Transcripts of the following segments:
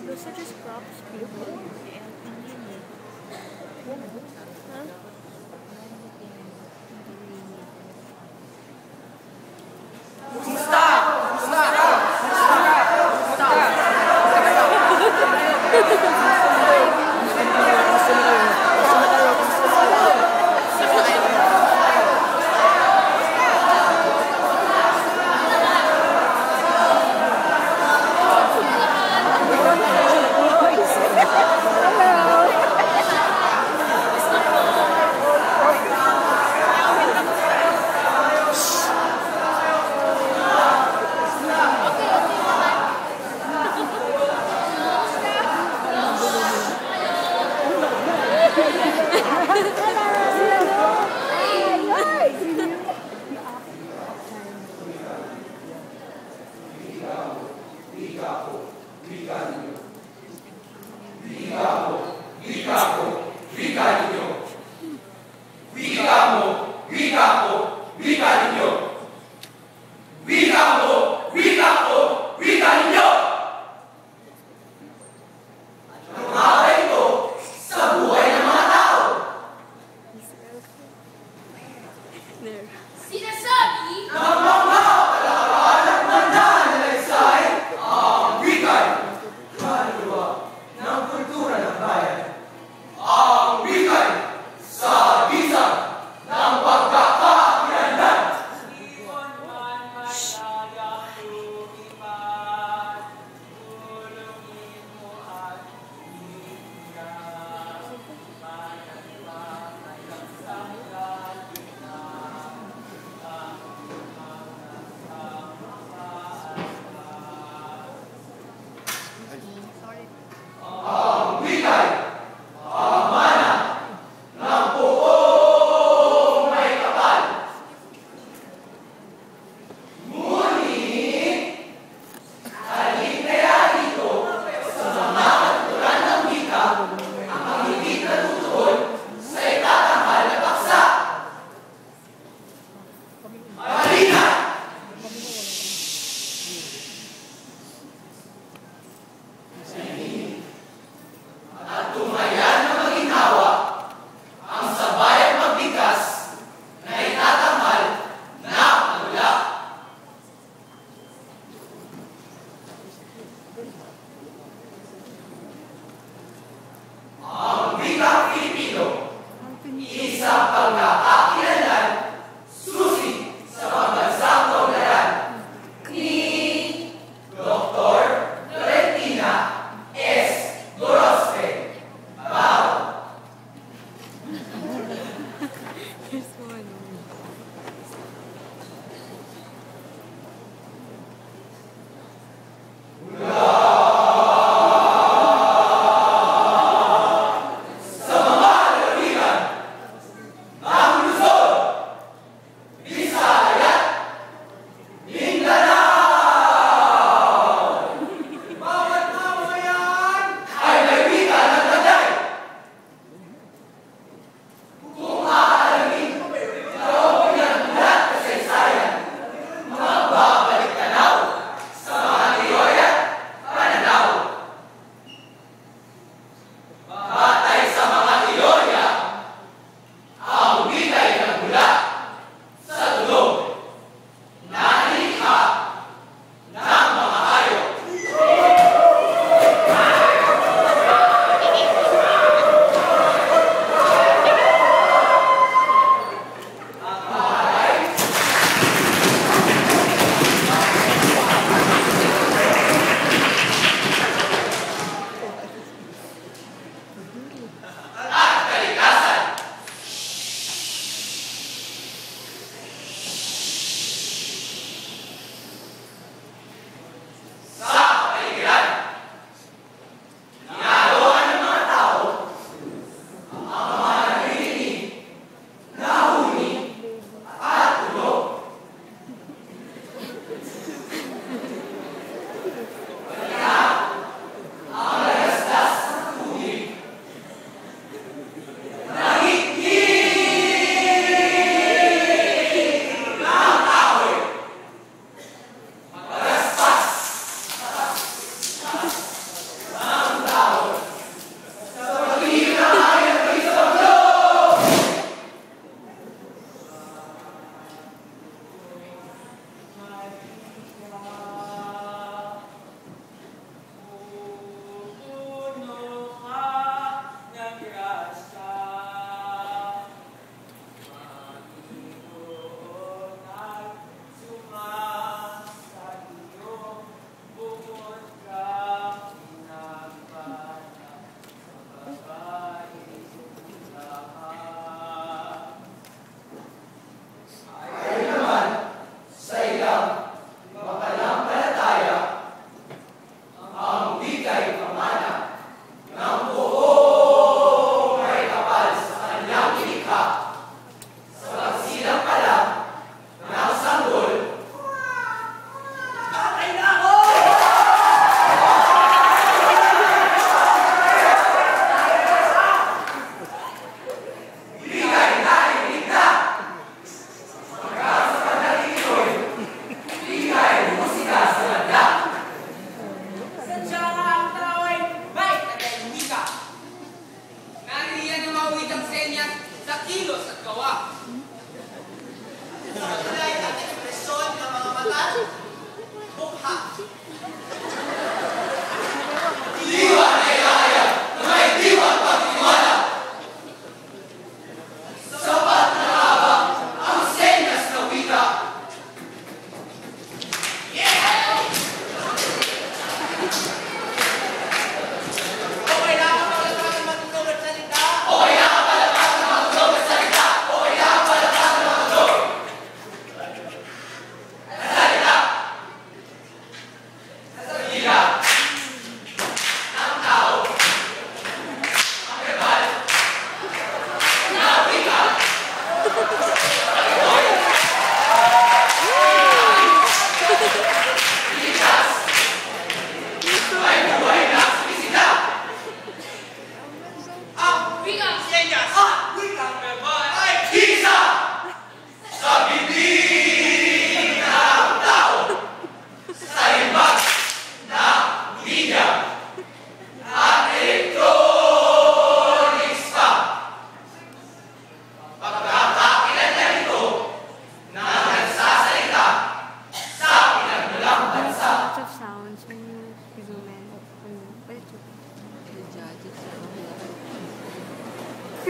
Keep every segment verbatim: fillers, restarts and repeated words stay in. People such as crops, people and engineers. Huh? Number two, and a fire. Ah, we got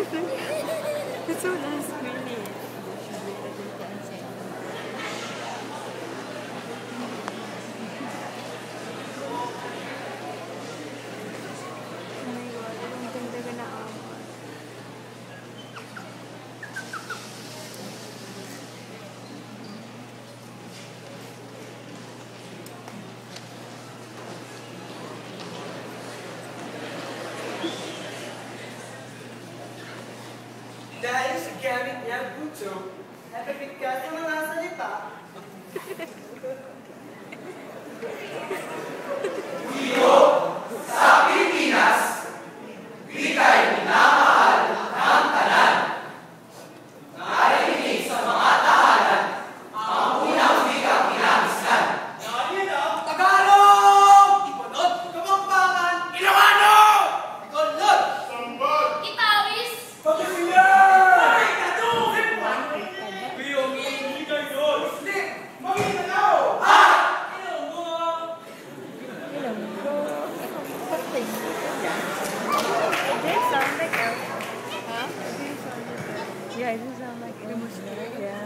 It's so nice, really. Dai, si chiami Biancuccio, è per piccato una massa di papà. Yeah, it doesn't sound like it. Yeah.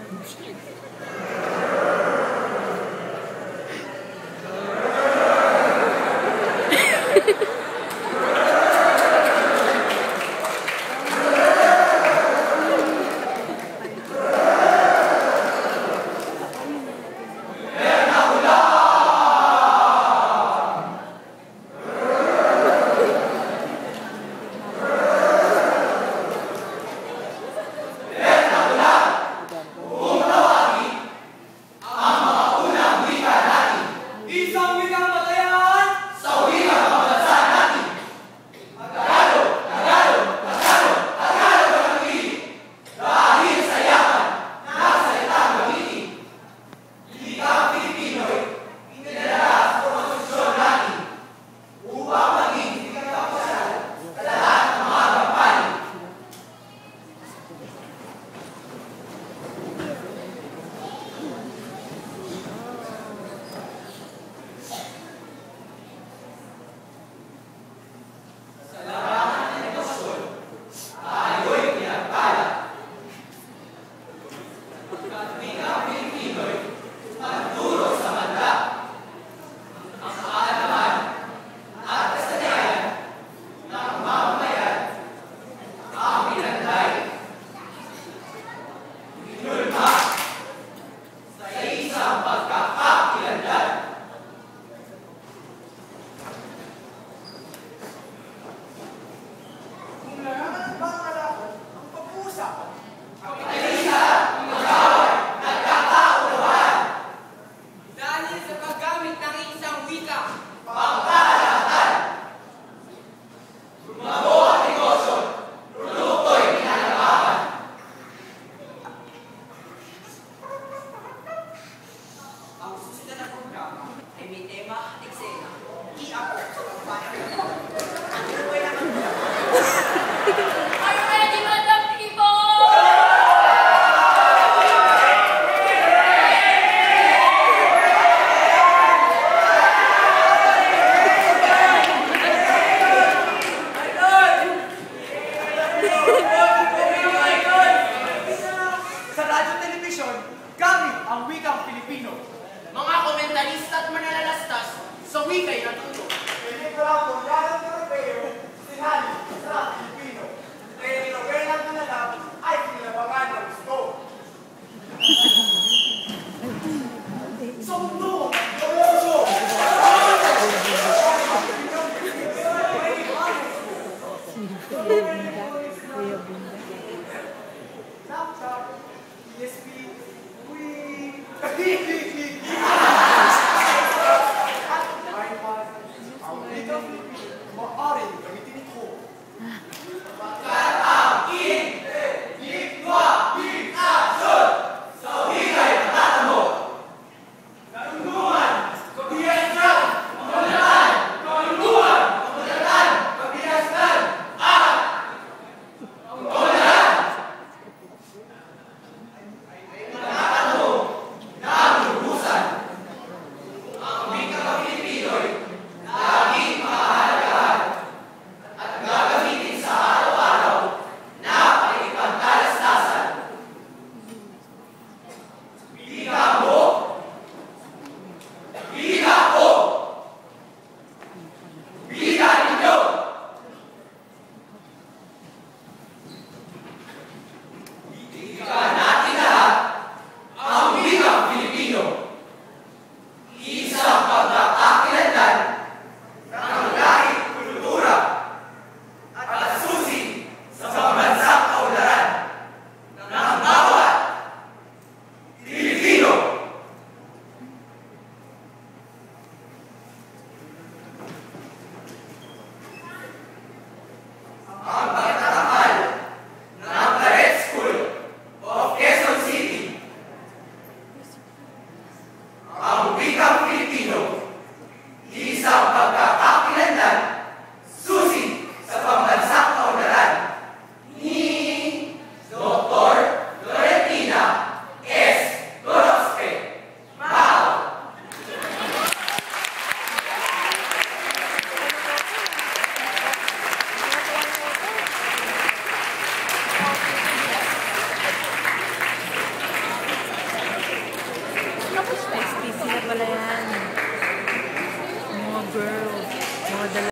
Orange, everything cool.